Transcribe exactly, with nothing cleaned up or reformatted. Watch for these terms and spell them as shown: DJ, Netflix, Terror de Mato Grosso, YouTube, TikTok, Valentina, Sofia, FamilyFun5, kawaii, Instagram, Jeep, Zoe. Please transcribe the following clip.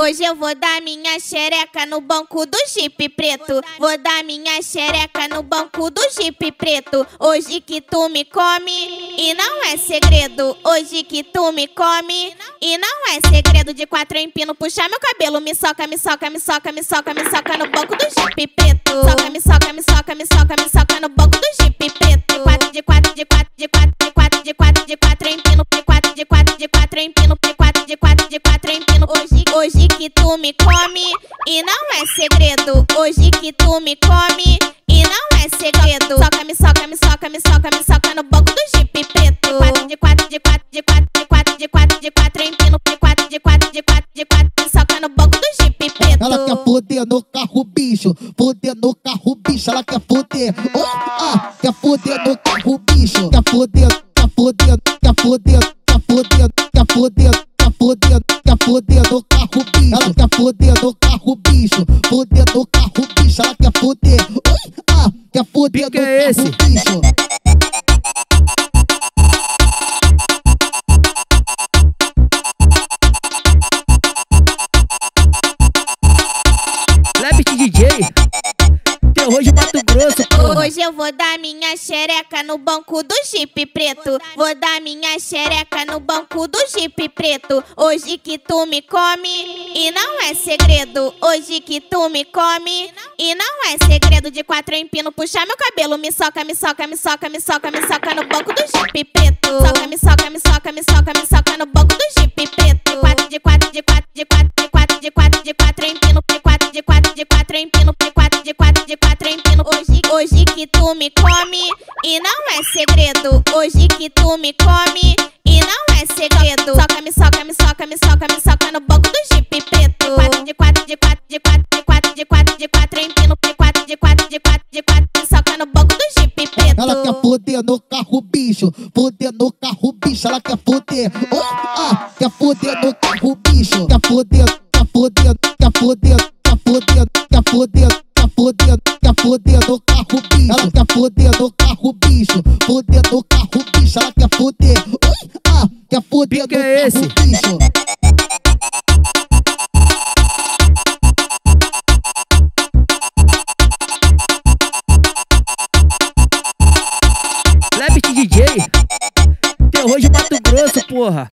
Hoje eu vou dar minha xereca no banco do Jeep preto. Vou dar minha xereca no banco do Jeep preto. Hoje que tu me come e não é segredo. Hoje que tu me come e não é segredo. De quatro eu empino, puxar meu cabelo. Me soca, me soca, me soca, me soca, me soca no banco do Jeep preto. Soca, me soca, me soca, me soca, me soca no banco do Jeep preto. De quatro, de quatro, de quatro, de quatro, de quatro, de quatro, de quatro eu empino. De quatro, de quatro, de quatro eu empino. De quatro, de quatro, de quatro eu empino. Hoje, hoje que tu me come e não é segredo. Hoje que tu me come e não é segredo. Soca, me soca, me soca, me soca, me soca no banco do Jeep preto. De quatro, de quatro, de quatro, de quatro, de quatro, de quatro, empino. De quatro, de quatro, de quatro, de quatro, me soca no banco do Jeep preto. Ela quer foder no carro bicho, foder no carro bicho. Ela quer foder, oh, ah, quer foder no carro bicho. Quer foder, quer foder, quer foder, quer foder, quer foder. Quer foder no carro bicho, ela quer foder no carro bicho, foder no carro bicho, ela quer foder, ui, ah, quer foder no carro bicho. Leve-te D J, Terror de Mato Grosso. Hoje eu vou dar minha xereca no banco do Jeep preto. Vou dar minha xereca no banco do Jeep preto. Hoje que tu me come e não é segredo. Hoje que tu me come e não é segredo. De quatro eu empino, puxar meu cabelo. Me soca, me soca, me soca, me soca, me soca no banco do Jeep preto. Soca, me soca, me soca, me soca, me soca no banco do Jeep preto. De quatro, de quatro, de quatro, de quatro, de quatro, de quatro, de quatro eu empino. De quatro, de quatro, de quatro eu empino. De quatro, de quatro, de quatro eu empino. Hoje, hoje que tu me come e não é segredo. Hoje que tu me come e não é segredo. Soca, me soca, me soca, me soca, me soca no banco do Jeep preto. Quatro, de quatro, de quatro, de quatro, de quatro, de quatro, de quatro, empino. De quatro, de quatro, de quatro, de quatro, me soca no banco do Jeep preto. Ela quer foder no carro bicho, foder no carro bicho. Ela quer foder, oh, ah, quer foder no carro bicho. Quer foder, quer foder, quer foder, quer foder, quer foder. Quer foder no carro bicho, ela quer foder no carro bicho, foder no carro bicho, ela quer foder, ui, ah, quer foder no carro bicho. Leve-te D J, Terror de Mato Grosso, porra.